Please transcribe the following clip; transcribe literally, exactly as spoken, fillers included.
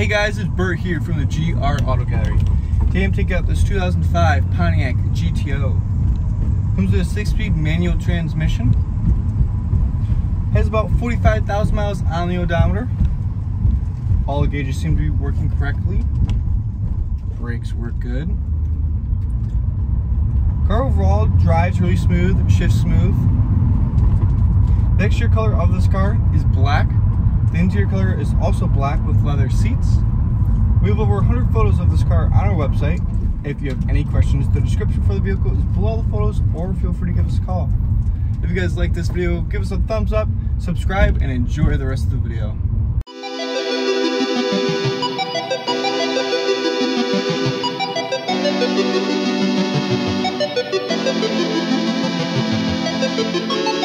Hey guys, it's Bert here from the G R Auto Gallery. Today I'm taking out this two thousand five Pontiac G T O. Comes with a six-speed manual transmission. Has about forty-five thousand miles on the odometer. All the gauges seem to be working correctly. Brakes work good. Car overall drives really smooth, shifts smooth. The exterior color of this car is black. The interior color is also black with leather seats. We have over one hundred photos of this car on our website. If you have any questions, the description for the vehicle is below the photos, or feel free to give us a call. If you guys like this video, give us a thumbs up, subscribe, and enjoy the rest of the video. ¶¶